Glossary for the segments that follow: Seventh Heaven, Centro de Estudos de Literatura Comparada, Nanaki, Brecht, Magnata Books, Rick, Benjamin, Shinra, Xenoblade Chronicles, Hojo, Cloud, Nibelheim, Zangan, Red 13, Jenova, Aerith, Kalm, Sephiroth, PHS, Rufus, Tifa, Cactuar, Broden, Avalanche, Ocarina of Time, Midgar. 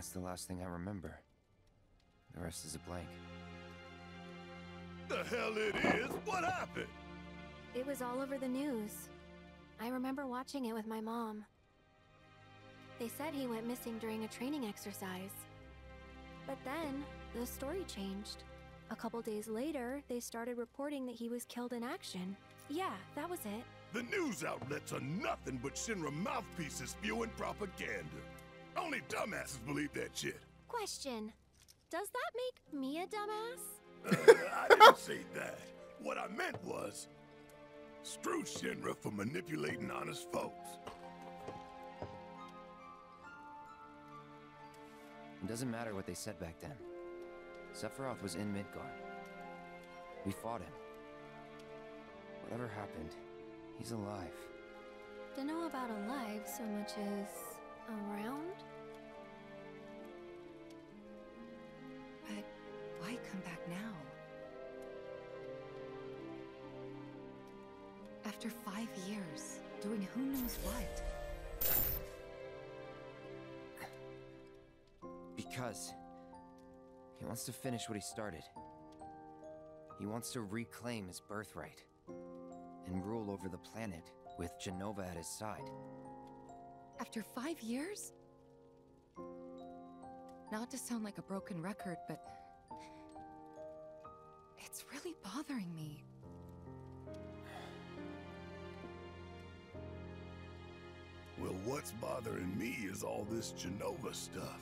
That's the last thing I remember. The rest is a blank. The hell it is? What happened? It was all over the news. I remember watching it with my mom. They said he went missing during a training exercise. But then, the story changed. A couple days later, they started reporting that he was killed in action. Yeah, that was it. The news outlets are nothing but Shinra mouthpieces spewing propaganda. Only dumbasses believe that shit. Question. Does that make me a dumbass? I didn't say that. What I meant was, screw Shinra for manipulating honest folks. It doesn't matter what they said back then. Sephiroth was in Midgar. We fought him. Whatever happened, he's alive. Don't know about alive so much as around? But why come back now? After 5 years, doing who knows what? Because he wants to finish what he started. He wants to reclaim his birthright and rule over the planet with Jenova at his side. After 5 years? Not to sound like a broken record, but it's really bothering me. Well, what's bothering me is all this Jenova stuff.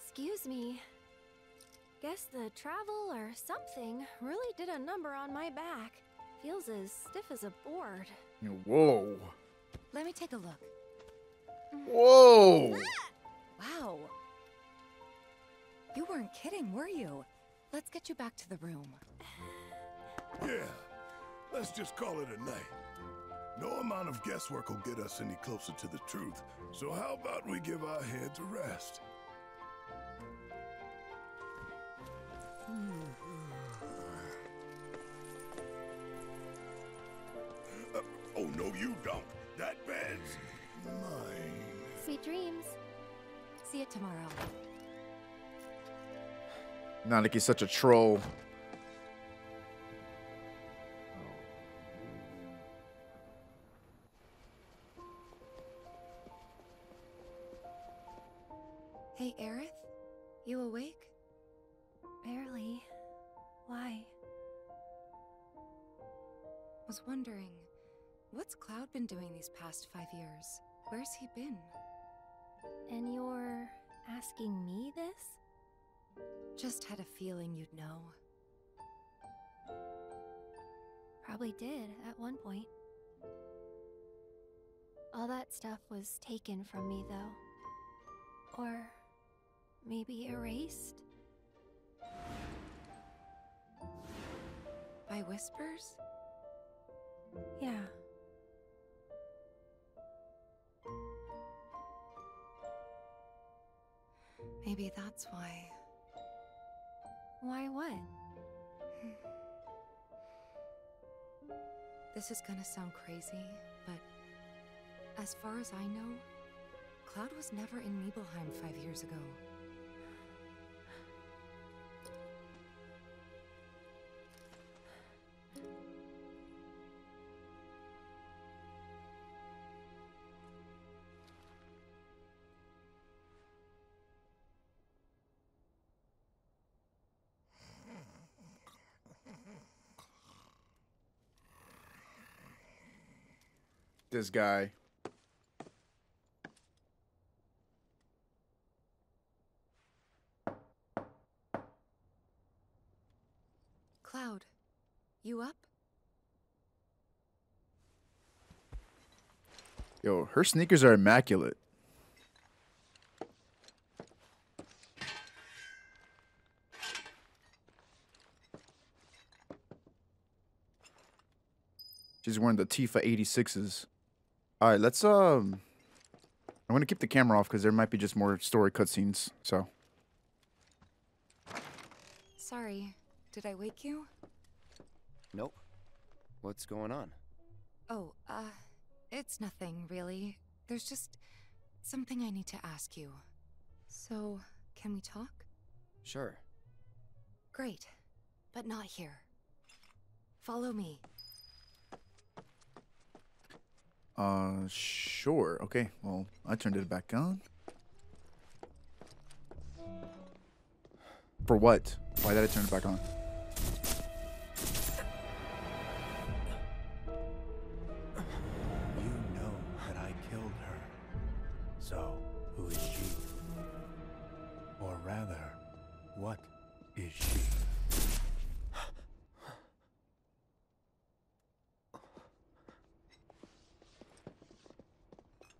Excuse me. Guess the travel or something really did a number on my back. Feels as stiff as a board. Whoa. Let me take a look. Whoa. Wow. You weren't kidding, were you? Let's get you back to the room. Yeah. Let's just call it a night. No amount of guesswork will get us any closer to the truth. So how about we give our heads a rest? Oh, no, you don't. That bed's mine. Sweet dreams. See you tomorrow. Nanaki's such a troll. Hey, Aerith. You awake? Barely. Why? Was wondering, what's Cloud been doing these past 5 years? Where's he been? And you're asking me this? Just had a feeling you'd know. Probably did at one point. All that stuff was taken from me, though. Or maybe erased? By whispers? Yeah. Maybe that's why. Why what? This is gonna sound crazy, but as far as I know, Cloud was never in Nibelheim 5 years ago. This guy. Cloud, you up? Yo, her sneakers are immaculate. She's wearing the Tifa 86s. All right, let's, I'm going to keep the camera off because there might be just more story cutscenes, so. Sorry, did I wake you? Nope. What's going on? Oh, it's nothing, really. There's just something I need to ask you. So, can we talk? Sure. Great, but not here. Follow me. Sure. Okay, well, I turned it back on. For what? Why did I turn it back on?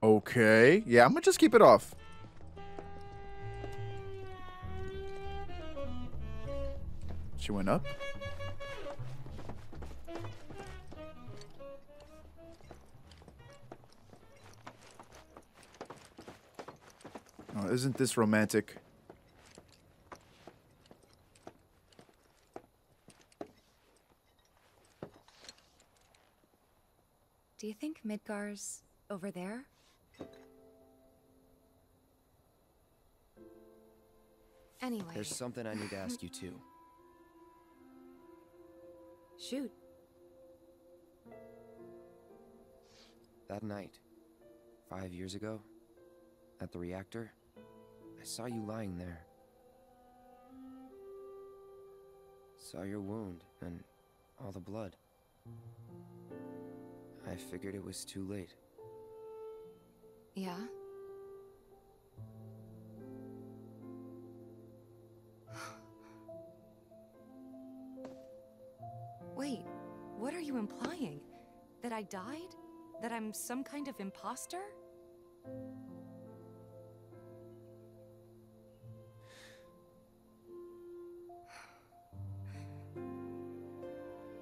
Okay, yeah, I'm gonna just keep it off. She went up. Oh, isn't this romantic? Do you think Midgar's over there? Anyway. There's something I need to ask you too. Shoot. That night, 5 years ago, at the reactor, I saw you lying there. Saw your wound and all the blood. I figured it was too late. Yeah? Wait, what are you implying? That I died? That I'm some kind of imposter?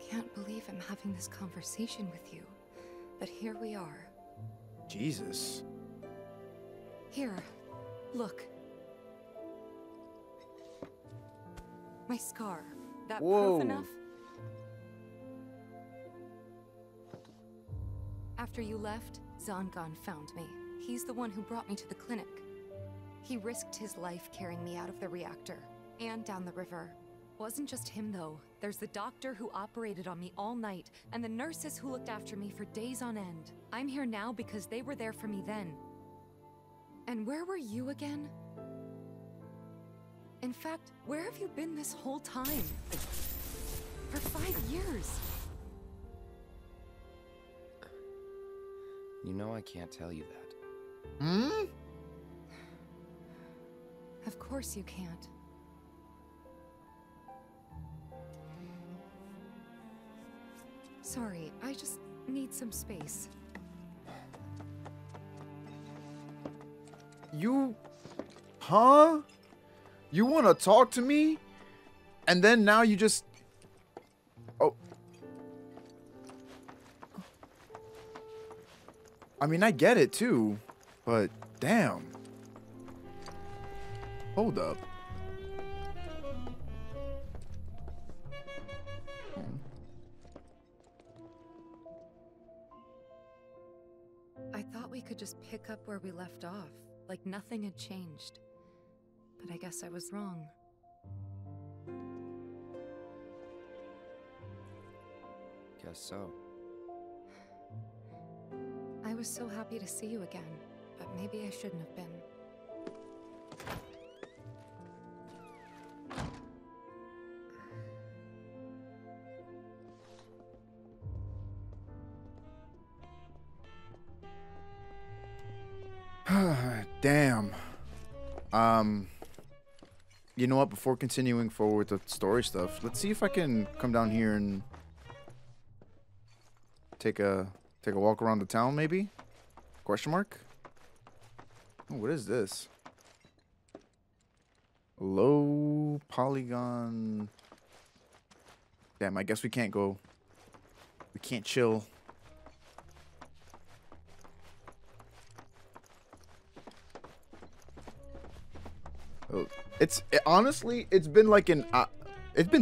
Can't believe I'm having this conversation with you, but here we are. Jesus. Here, look. My scar. That proof enough? After you left, Zangan found me. He's the one who brought me to the clinic. He risked his life carrying me out of the reactor and down the river. Wasn't just him though. There's the doctor who operated on me all night and the nurses who looked after me for days on end. I'm here now because they were there for me then. And where were you again? In fact, where have you been this whole time? For 5 years? You know I can't tell you that. Hmm? Of course you can't. Sorry, I just need some space. You, huh? You want to talk to me? And then now you just... Oh. I mean, I get it too, but damn. Hold up. I thought we could just pick up where we left off. Like nothing had changed, but I guess I was wrong. Guess so. I was so happy to see you again, but maybe I shouldn't have been. Damn. You know what? Before continuing forward with the story stuff, let's see if I can come down here and take a walk around the town, maybe? Question mark? Oh, what is this? Low polygon. Damn, I guess we can't go. We can't chill. Honestly, it's been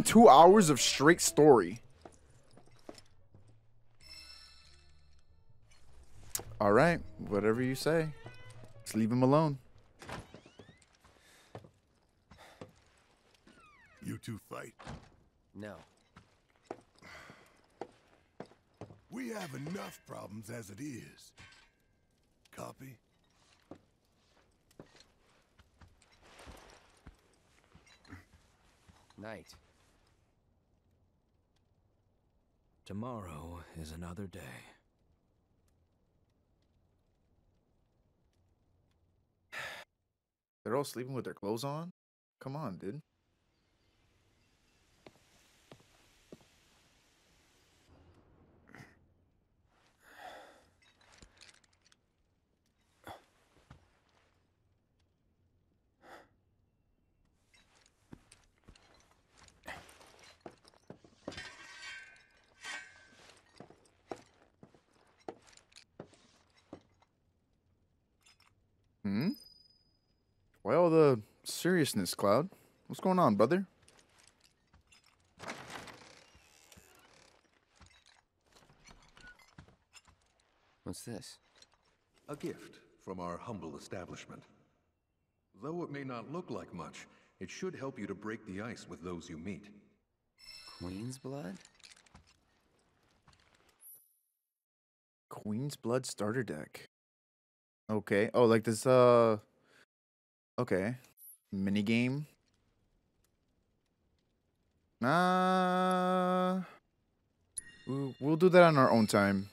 2 hours of straight story. Alright, whatever you say. Just leave him alone. You two fight? No. We have enough problems as it is. Copy? Night. Tomorrow is another day. They're all sleeping with their clothes on? Come on, dude. Well, the seriousness, Cloud. What's going on, brother? What's this? A gift from our humble establishment. Though it may not look like much, it should help you to break the ice with those you meet. Queen's blood? Queen's blood starter deck. Okay. Oh, like this, okay. Minigame. We'll do that on our own time.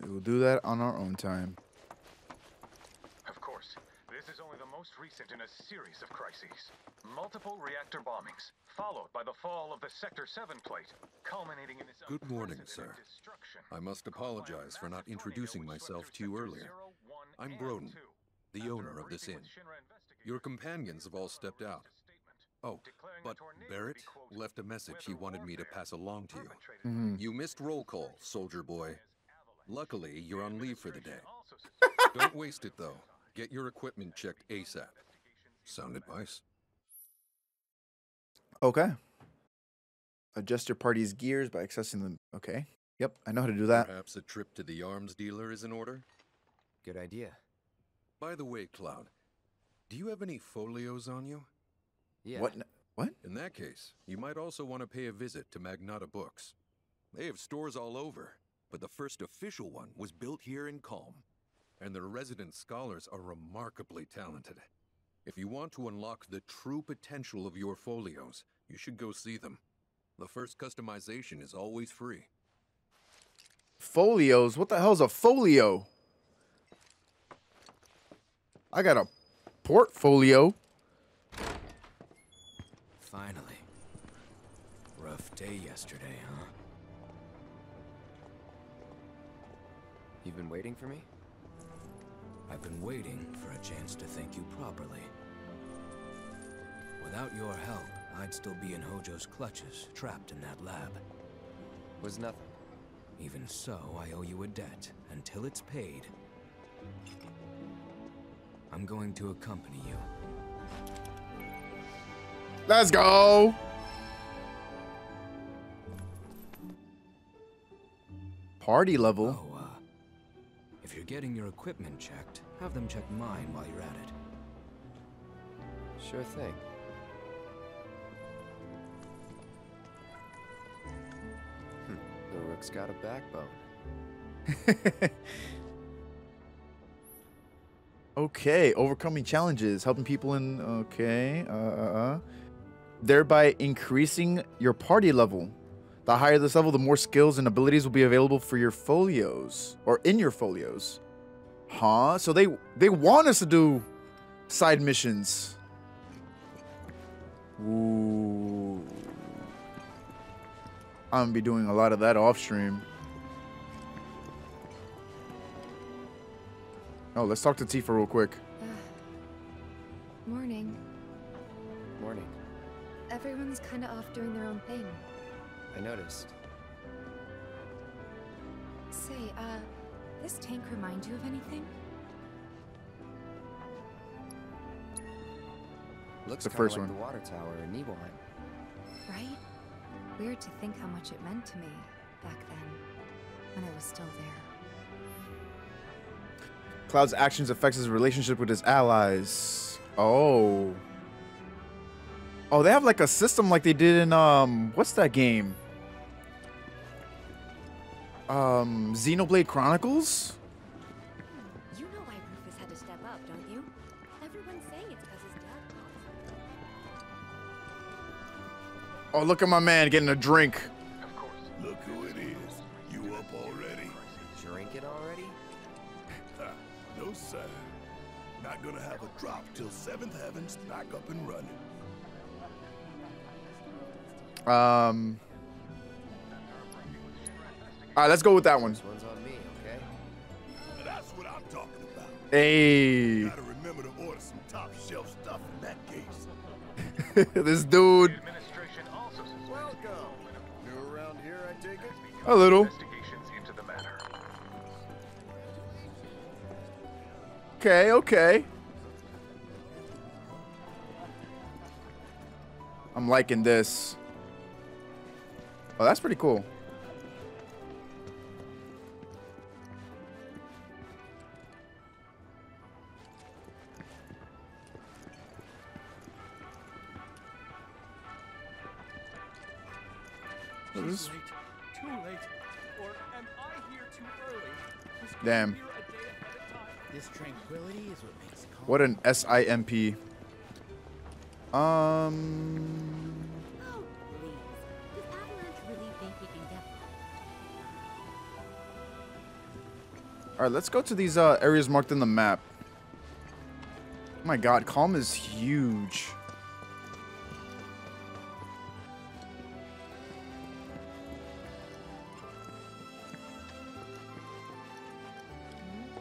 We'll do that on our own time. Of course. This is only the most recent in a series of crises. Multiple reactor bombings, followed by the fall of the Sector 7 plate, culminating in this... Good morning, sir. I must apologize for not introducing myself to you earlier. I'm Broden, the owner of this inn. Your companions have all stepped out. Oh, but Barrett left a message he wanted me to pass along to you. You missed roll call, soldier boy. Luckily, you're on leave for the day. Don't waste it, though. Get your equipment checked ASAP. Sound advice? Okay. Adjust your party's gears by accessing them. Okay. Yep, I know how to do that. Perhaps a trip to the arms dealer is in order? Good idea. By the way, Cloud, do you have any folios on you? Yeah. What? In that case, you might also want to pay a visit to Magnata Books. They have stores all over, but the first official one was built here in Kalm. And their resident scholars are remarkably talented. If you want to unlock the true potential of your folios, you should go see them. The first customization is always free. Folios? What the hell's a folio? I got a portfolio. Finally. Rough day yesterday, huh? You've been waiting for me? I've been waiting for a chance to thank you properly. Without your help, I'd still be in Hojo's clutches, trapped in that lab. Was nothing. Even so, I owe you a debt. Until it's paid, I'm going to accompany you. Let's go! Party level. Oh. If you're getting your equipment checked, have them check mine while you're at it. Sure thing. The Rook's got a backbone. Okay, overcoming challenges, helping people in... Okay, Thereby increasing your party level. The higher this level, the more skills and abilities will be available for your folios, or in your folios. Huh? So they want us to do side missions. Ooh. I'm gonna be doing a lot of that off stream. Oh, let's talk to Tifa real quick. Morning. Morning. Everyone's kind of off doing their own thing. I noticed. Say, this tank remind you of anything? Looks the first like one. The water tower in Nibelheim. right? Weird to think how much it meant to me back then, when it was still there. Cloud's actions affects his relationship with his allies. Oh. Oh, they have like a system like they did in, what's that game? Xenoblade Chronicles? You know why Rufus had to step up, don't you? Everyone's saying it's because his dad. Oh, look at my man getting a drink. Of course. Look who it is. You up already? Drink it already? No, sir. Not gonna have a drop till Seventh Heaven's back up and running. All right, let's go with that one. This one's on me, okay? That's what I'm talking about. Hey. Gotta remember to order some top shelf stuff in that case. This dude. Administration also says welcome. New around here, I take it. A little. Investigations into the matter. Okay, okay. I'm liking this. Oh, that's pretty cool. She's late, too late, or am I here too early? Damn. This tranquility is what makes calm. What an SIMP. All right, let's go to these areas marked in the map. Oh my God, Kalm is huge.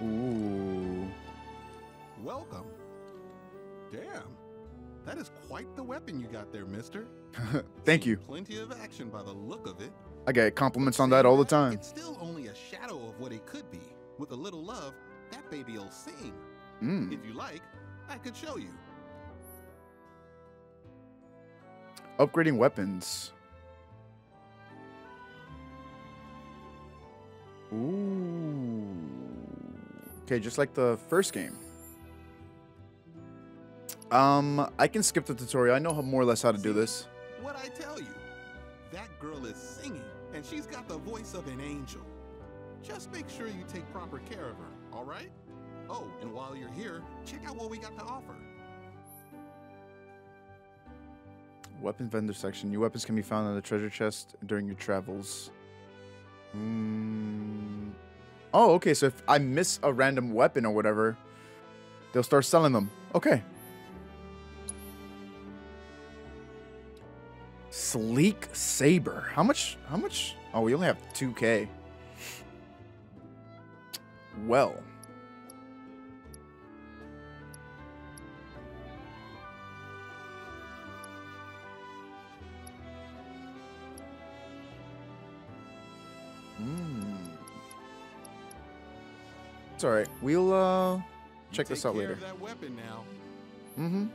Ooh. Welcome. Damn, that is quite the weapon you got there, mister. Thank you. Plenty of action by the look of it. I get compliments on that all the time. It's still only a shadow of what it could be. With a little love, that baby'll sing. Mm. If you like, I could show you. Upgrading weapons. Ooh. Okay, just like the first game. I can skip the tutorial. I know more or less how to do this. What I tell you, that girl is singing, and she's got the voice of an angel. Just make sure you take proper care of her, all right? Oh, and while you're here, check out what we got to offer. Weapon vendor section. New weapons can be found in the treasure chest during your travels. Mm. Oh, okay, so if I miss a random weapon or whatever, they'll start selling them. Okay. Sleek Saber. How much? Oh, we only have 2K. Well, it's all right. We'll check this out later. That weapon now. Mm-hmm.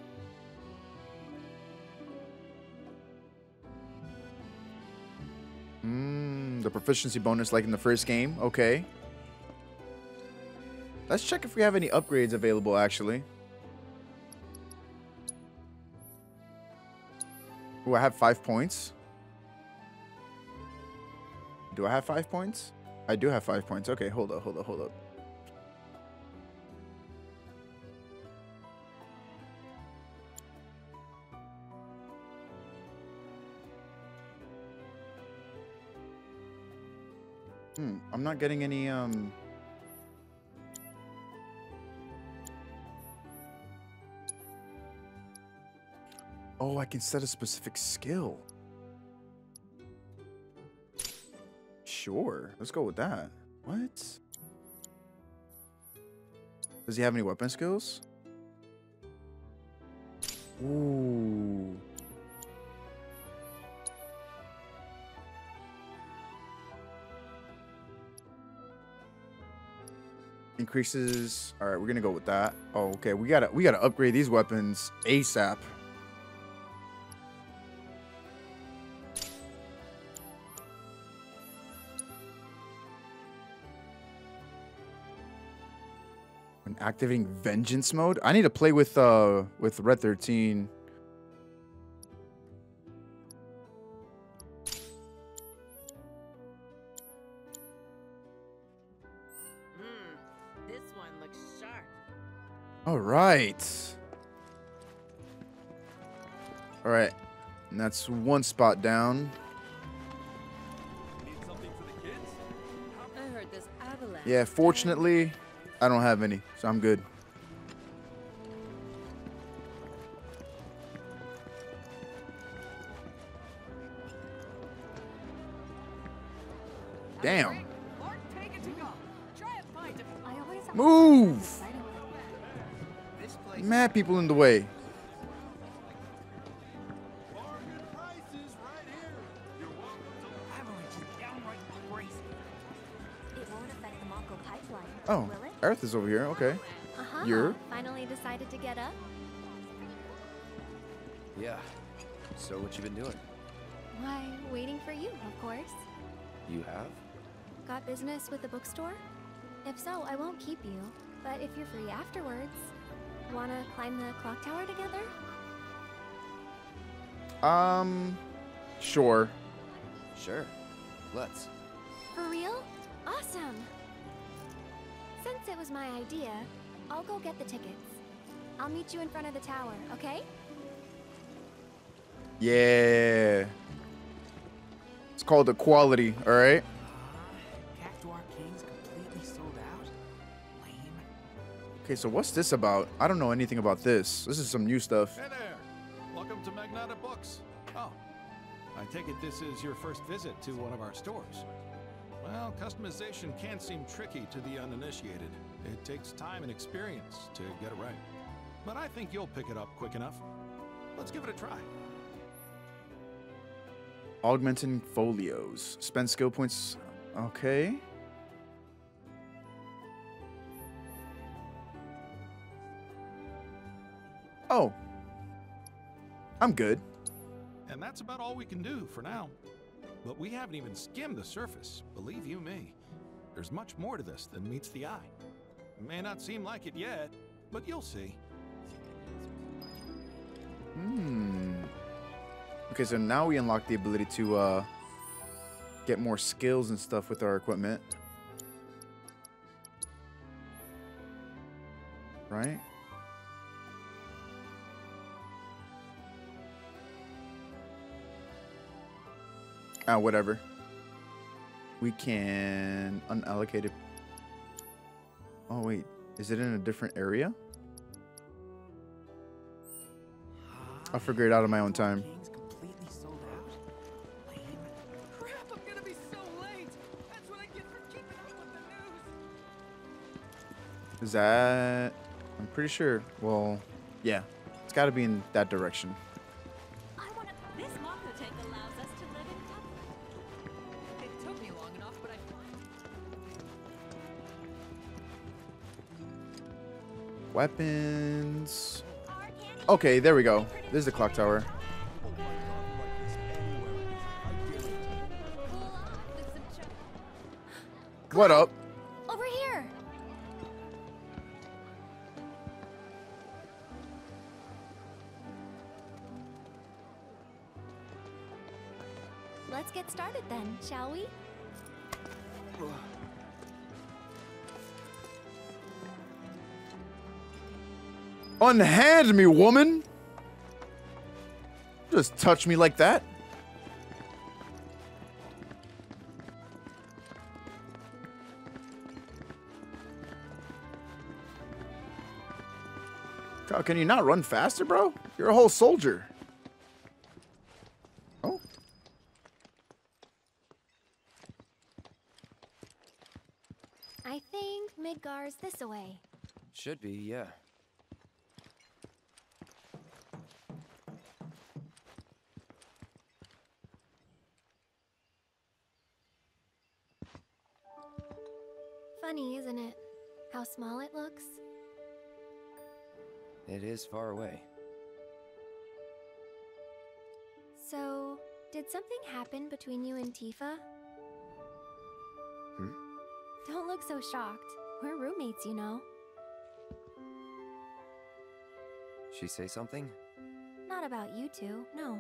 The proficiency bonus, like in the first game. Okay. Let's check if we have any upgrades available, actually. Ooh, I have 5 points. Do I have 5 points? I do have 5 points. Okay, hold up. I'm not getting any, Oh, I can set a specific skill. Sure. Let's go with that. What? Does he have any weapon skills? Ooh. Increases. All right, we're gonna go with that. Oh, okay. We gotta upgrade these weapons ASAP. Activating vengeance mode? I need to play with Red 13. This one looks sharp. All right. All right. And that's one spot down. Need something for the kids? I heard this avalanche. Yeah, fortunately, I don't have any, so I'm good. Damn. Move! Mad people in the way. Oh, Aerith is over here. Okay. You're finally decided to get up. Yeah. So what you been doing? Why, waiting for you, of course. You have? Got business with the bookstore? If so, I won't keep you. But if you're free afterwards, wanna climb the clock tower together? Sure. Sure. Let's. For real? Awesome. Since it was my idea, I'll go get the tickets. I'll meet you in front of the tower, okay? Yeah. It's called equality, all right? Cactuar King's completely sold out. Lame. Okay, so what's this about? I don't know anything about this. This is some new stuff. Hey there. Welcome to Magnata Books. Oh, I take it this is your first visit to one of our stores. Well, customization can seem tricky to the uninitiated. It takes time and experience to get it right. But I think you'll pick it up quick enough. Let's give it a try. Augmenting folios. Spend skill points. Okay. Oh. I'm good. And that's about all we can do for now. But we haven't even skimmed the surface, believe you me. There's much more to this than meets the eye. It may not seem like it yet, but you'll see. Okay, so now we unlock the ability to get more skills and stuff with our equipment. Right? Ah, whatever. We can unallocate it. Oh, wait. Is it in a different area? I'll figure it out on my own time. Is that... I'm pretty sure. Well, yeah. It's got to be in that direction. Weapons. Okay, there we go. This is the clock tower. What up? Over here. Let's get started then, shall we? Unhand me, woman! Just touch me like that. God, can you not run faster, bro? You're a whole soldier. Oh. I think Midgar's this away. Should be, yeah. Funny, isn't it? How small it looks. It is far away. So, did something happen between you and Tifa? Don't look so shocked. We're roommates, you know. She say something? Not about you two, no.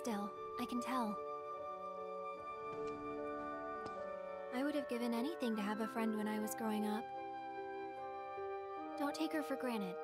Still, I can tell. I would have given anything to have a friend when I was growing up. Don't take her for granted.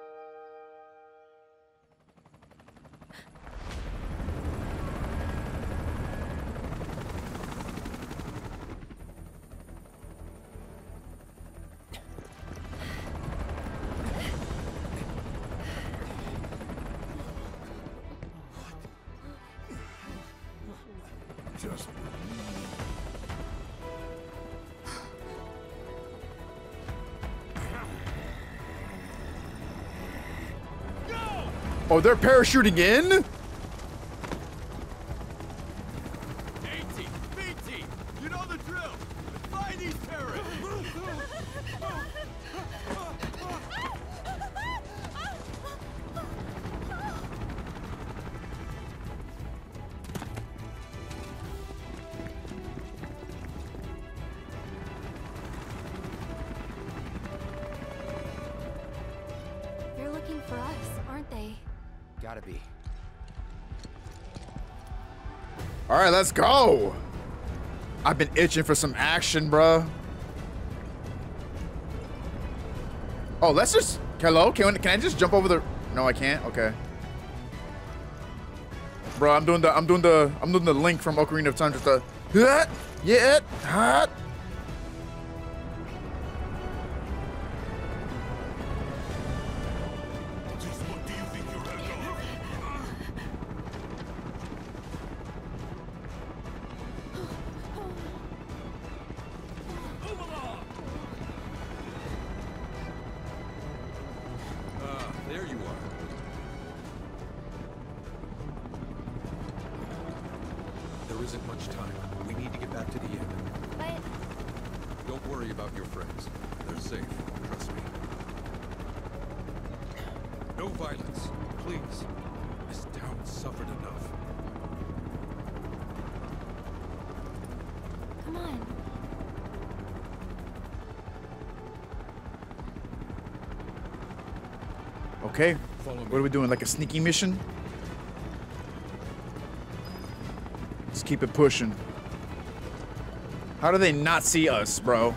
Oh, they're parachuting in? All right, let's go. I've been itching for some action, bruh. Oh, let's just, hello? Can I just jump over the, no, I can't, okay. Bro, I'm doing the Link from Ocarina of Time, just a, yeah, hot. Okay, what are we doing, like a sneaky mission? Let's keep it pushing. How do they not see us, bro?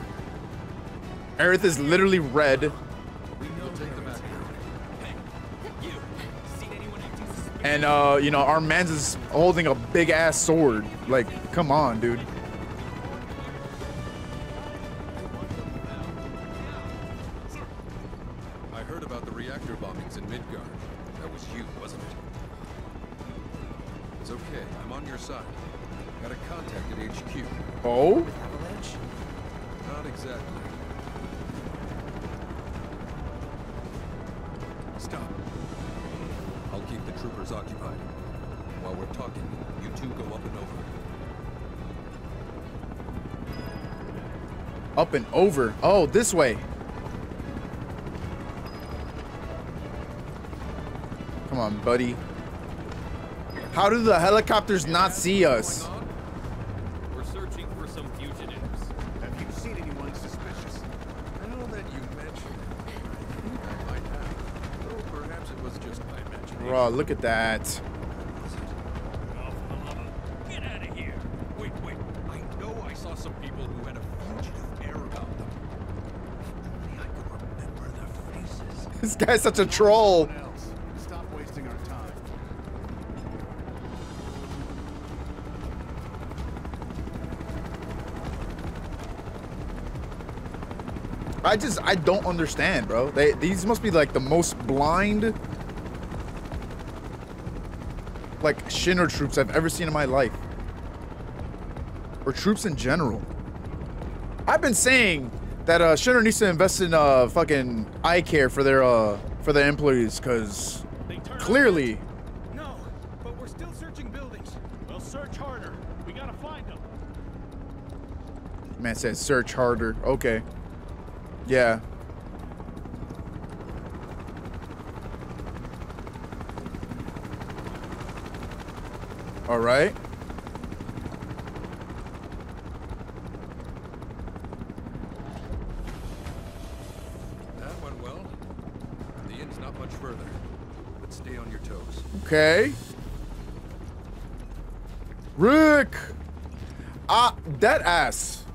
Aerith is literally red. And, you know, our man's is holding a big-ass sword. Like, come on, dude. And over. Oh, this way. Come on, buddy. How do the helicopters not see us? We're searching for some fugitives. Have you seen anyone suspicious? I know that you mentioned it. I might have. Or perhaps it was just my imagination. Bro, look at that. This guy's such a troll. Stop wasting our time. I don't understand, bro. These must be like the most blind like Shinra troops I've ever seen in my life. Or troops in general. I've been saying that Shinra needs to invest in fucking eye care for their employees, cause clearly. No, but we're still searching buildings. We'll search harder. We gotta find them. Man said search harder. Okay. Yeah. All right. further, but stay on your toes. Okay. Rick! Ah, that ass.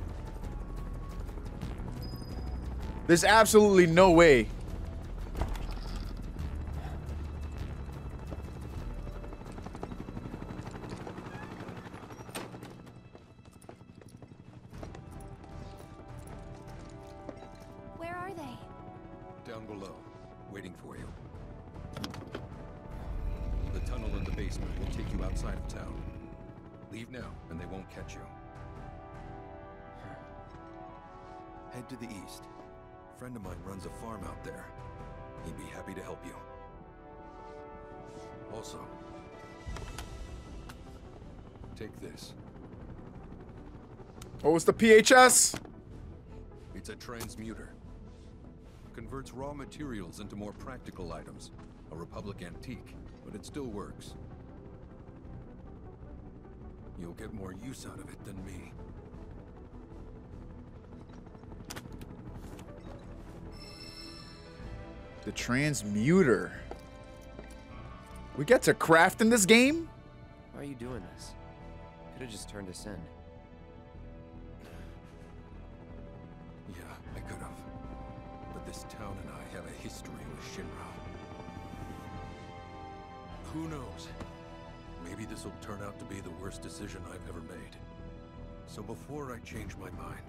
There's absolutely no way. Where are they? Down below, waiting for you. The tunnel in the basement will take you outside of town. Leave now, and they won't catch you. Head to the east. A friend of mine runs a farm out there. He'd be happy to help you. Also, take this. What was the PHS? It's a transmuter. Converts raw materials into more practical items. A Republic antique, but it still works. You'll get more use out of it than me. The transmuter. We get to craft in this game? Why are you doing this? Could have just turned us in. Yeah, I could have. But this town and I have a history with Shinra. Who knows? Maybe this will turn out to be the worst decision I've ever made. So before I change my mind,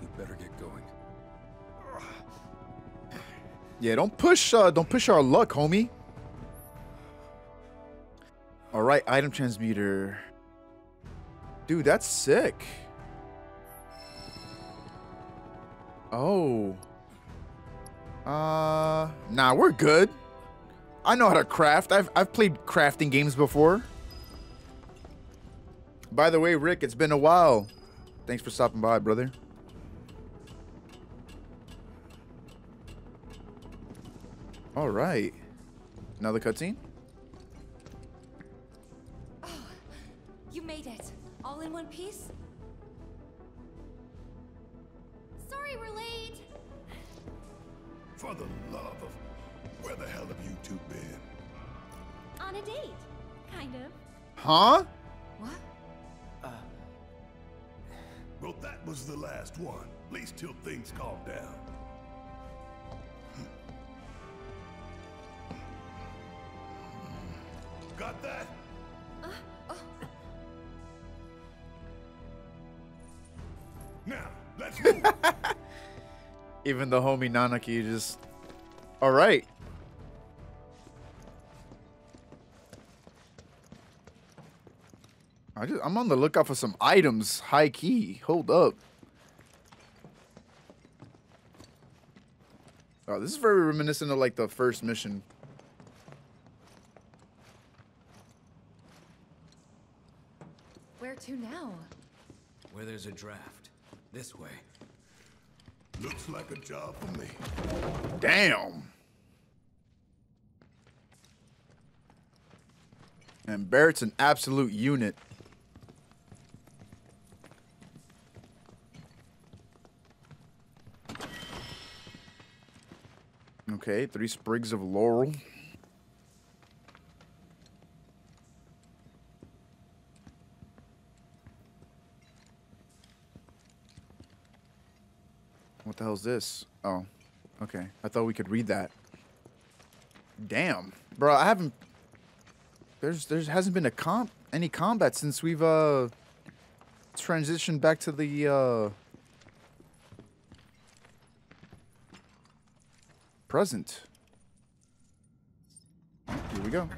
you better get going. Yeah, don't push our luck, homie. All right, item transmuter. Dude, that's sick. Oh. Nah, we're good. I know how to craft. I've played crafting games before. By the way, Rick, it's been a while. Thanks for stopping by, brother. All right. Another cutscene? Oh, you made it. All in one piece? Sorry we're late. For the love of... Where the hell have you two been? On a date, kind of. Huh? What? Well, that was the last one. At least till things calm down. Got that? Now, let's move. Even the homie Nanaki just... All right. I'm on the lookout for some items. High key. Hold up. Oh, this is very reminiscent of like the first mission. To now? Where there's a draft. This way. Looks like a job for me. Damn. And Barrett's an absolute unit. Okay, 3 sprigs of laurel. What the hell's this? Oh, okay. I thought we could read that. Damn, bro. I haven't. There hasn't been any combat since we've transitioned back to the present. Here we go.